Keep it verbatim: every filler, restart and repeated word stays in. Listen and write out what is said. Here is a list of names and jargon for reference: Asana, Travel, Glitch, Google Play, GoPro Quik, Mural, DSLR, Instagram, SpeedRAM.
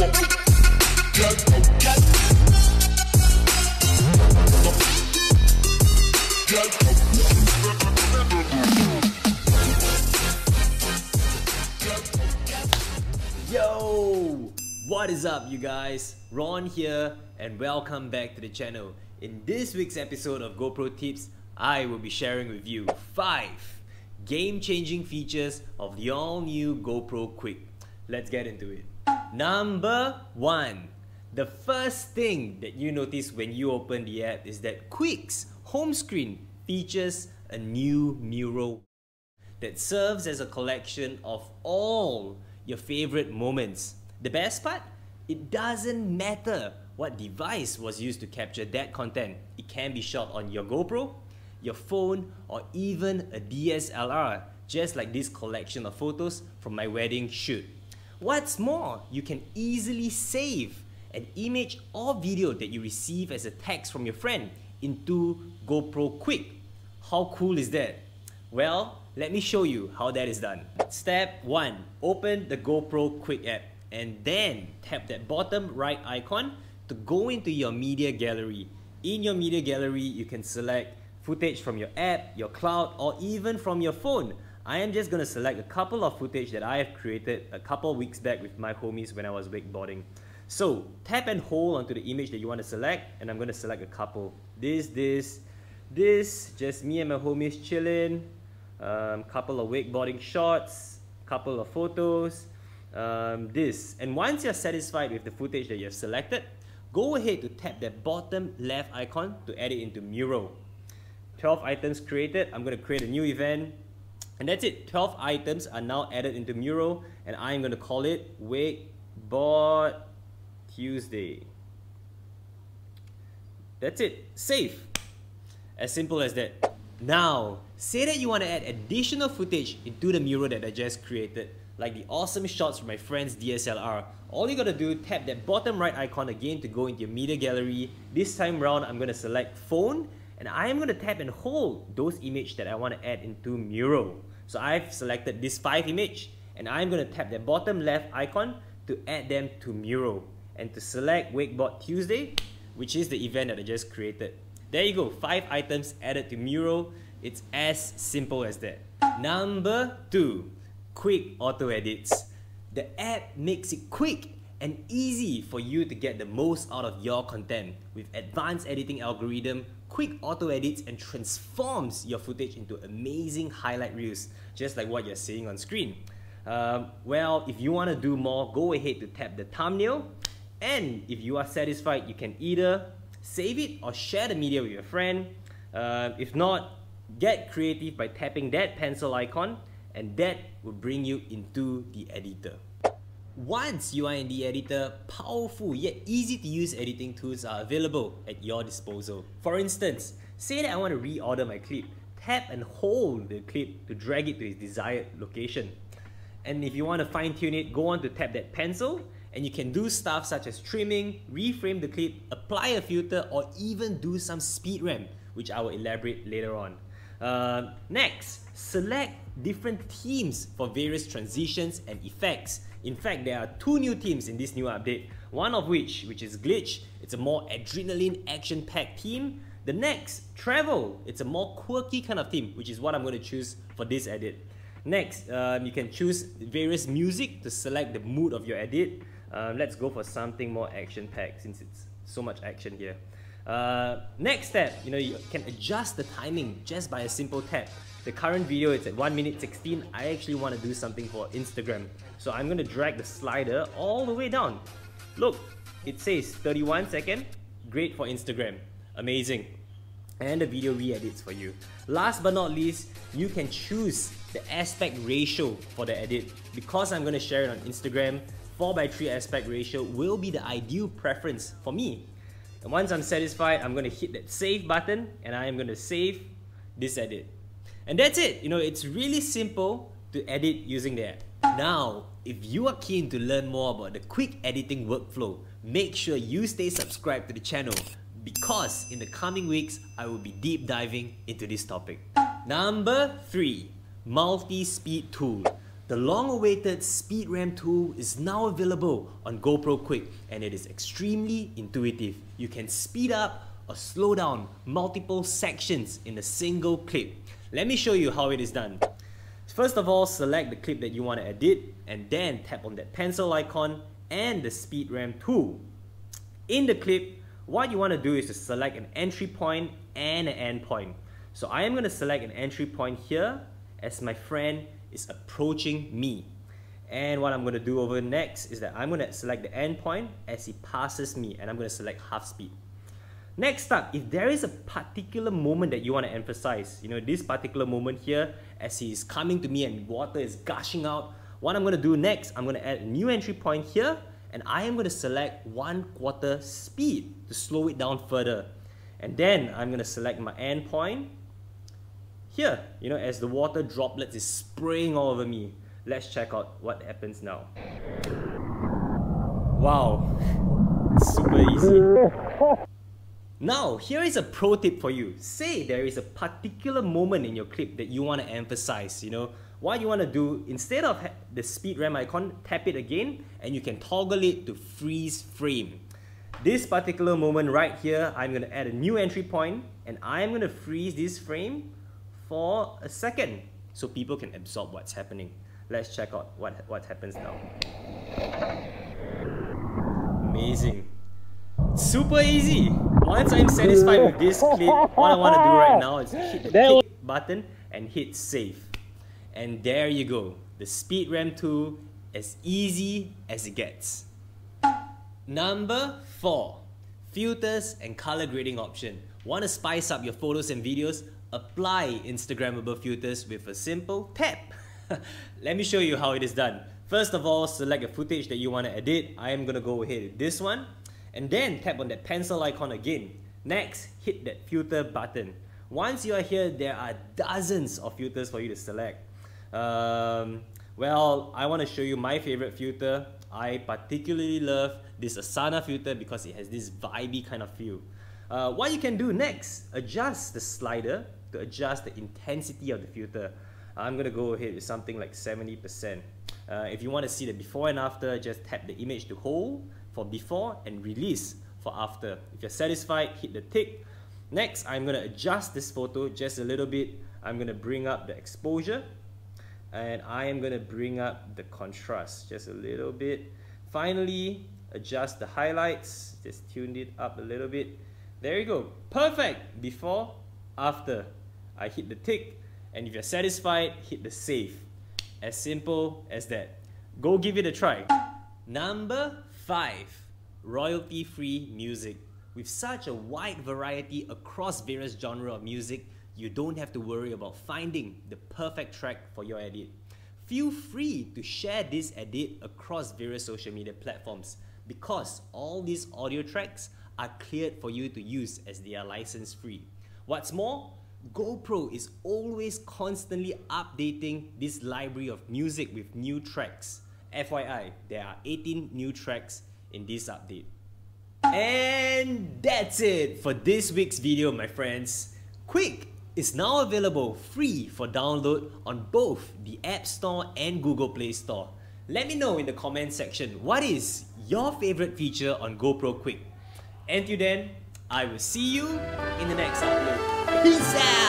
Yo, what is up you guys? Ron here and welcome back to the channel. In this week's episode of GoPro Tips, I will be sharing with you five game-changing features of the all-new GoPro Quik. Let's get into it. Number one. The first thing that you notice when you open the app is that Quik's home screen features a new mural that serves as a collection of all your favorite moments. The best part? It doesn't matter what device was used to capture that content. It can be shot on your GoPro, your phone, or even a D S L R, just like this collection of photos from my wedding shoot. What's more, you can easily save an image or video that you receive as a text from your friend into GoPro Quik. How cool is that? Well, let me show you how that is done. Step one, open the GoPro Quik app and then tap that bottom right icon to go into your media gallery. In your media gallery, you can select footage from your app, your cloud, or even from your phone. I am just gonna select a couple of footage that I have created a couple weeks back with my homies when I was wakeboarding. So tap and hold onto the image that you want to select, and I'm gonna select a couple. This, this, this, just me and my homies chilling. Um, couple of wakeboarding shots, couple of photos, um, this. And once you're satisfied with the footage that you have selected, go ahead to tap that bottom left icon to add it into Mural. twelve items created. I'm gonna create a new event. And that's it, twelve items are now added into Mural, and I'm gonna call it Wakeboard Tuesday. That's it, save. As simple as that. Now, say that you want to add additional footage into the mural that I just created, like the awesome shots from my friend's D S L R. All you gotta do, tap that bottom right icon again to go into your media gallery. This time round, I'm gonna select phone, and I'm gonna tap and hold those images that I wanna add into Mural. So I've selected these five images, and I'm gonna tap that bottom left icon to add them to Mural, and to select Wakeboard Tuesday, which is the event that I just created. There you go, five items added to Mural. It's as simple as that. Number two, Quik Auto Edits. The app makes it quick and easy for you to get the most out of your content. With advanced editing algorithm, Quik Auto Edits and transforms your footage into amazing highlight reels, just like what you're seeing on screen. Um, well, if you want to do more, go ahead to tap the thumbnail. And if you are satisfied, you can either save it or share the media with your friend. Uh, if not, get creative by tapping that pencil icon, and that will bring you into the editor. Once you are in the editor, powerful yet easy to use editing tools are available at your disposal. For instance, say that I want to reorder my clip. Tap and hold the clip to drag it to its desired location. And if you want to fine tune it, go on to tap that pencil, and you can do stuff such as trimming, reframe the clip, apply a filter, or even do some speed ramp, which I will elaborate later on. Uh, next, select different themes for various transitions and effects. In fact, there are two new themes in this new update, one of which, which is Glitch, it's a more adrenaline action-packed theme. The next, Travel, it's a more quirky kind of theme, which is what I'm going to choose for this edit. Next, um, you can choose various music to select the mood of your edit. Um, let's go for something more action-packed since it's so much action here. Uh, next step, you know, you can adjust the timing just by a simple tap. The current video is at one minute sixteen. I actually want to do something for Instagram. So I'm going to drag the slider all the way down. Look, it says thirty-one seconds. Great for Instagram. Amazing. And the video re-edits for you. Last but not least, you can choose the aspect ratio for the edit. Because I'm going to share it on Instagram, four by three aspect ratio will be the ideal preference for me. And once I'm satisfied, I'm going to hit that save button, and I am going to save this edit. And that's it. You know, it's really simple to edit using the app. Now, if you are keen to learn more about the Quik editing workflow, make sure you stay subscribed to the channel, because in the coming weeks, I will be deep diving into this topic. Number three, multi-speed tool. The long-awaited SpeedRAM tool is now available on GoPro Quik, and it is extremely intuitive. You can speed up or slow down multiple sections in a single clip. Let me show you how it is done. First of all, select the clip that you want to edit and then tap on that pencil icon and the SpeedRAM tool. In the clip, what you want to do is to select an entry point and an end point. So I am going to select an entry point here as my friend is approaching me. And what I'm going to do over next is that I'm going to select the end point as he passes me, and I'm going to select half speed. Next up, if there is a particular moment that you want to emphasize, you know, this particular moment here as he is coming to me and water is gushing out, what I'm going to do next, I'm going to add a new entry point here, and I am going to select one quarter speed to slow it down further. And then I'm going to select my end point here, you know, as the water droplets is spraying all over me. Let's check out what happens now. Wow, super easy. Now, here is a pro tip for you. Say there is a particular moment in your clip that you want to emphasize, you know. What you want to do, instead of the SpeedRAM icon, tap it again, and you can toggle it to freeze frame. This particular moment right here, I'm going to add a new entry point, and I'm going to freeze this frame for a second so people can absorb what's happening. Let's check out what, what happens now. Amazing. Super easy. Once I'm satisfied with this clip, what I want to do right now is hit the kick button and hit save. And there you go. The SpeedRAM tool, as easy as it gets. Number four, filters and color grading option. Want to spice up your photos and videos? Apply Instagrammable filters with a simple tap. Let me show you how it is done. First of all, select a footage that you want to edit. I am going to go ahead with this one. And then tap on that pencil icon again. Next, hit that filter button. Once you are here, there are dozens of filters for you to select. Um, well, I want to show you my favorite filter. I particularly love this Asana filter because it has this vibey kind of feel. Uh, what you can do next, adjust the slider to adjust the intensity of the filter. I'm going to go ahead with something like seventy percent. Uh, if you want to see the before and after, just tap the image to hold for before and release for after. If you're satisfied, hit the tick. Next, I'm going to adjust this photo just a little bit. I'm going to bring up the exposure, and I am going to bring up the contrast just a little bit. Finally, adjust the highlights. Just tune it up a little bit. There you go. Perfect. Before, after. I hit the tick, and if you're satisfied, hit the save. As simple as that. Go give it a try. Number five, royalty-free music. With such a wide variety across various genres of music, you don't have to worry about finding the perfect track for your edit. Feel free to share this edit across various social media platforms because all these audio tracks are cleared for you to use as they are license free. What's more, GoPro is always constantly updating this library of music with new tracks. F Y I, there are eighteen new tracks in this update. And that's it for this week's video, my friends. Quik is now available free for download on both the App Store and Google Play Store. Let me know in the comment section what is your favorite feature on GoPro Quik. Until then, I will see you in the next upload. Peace out!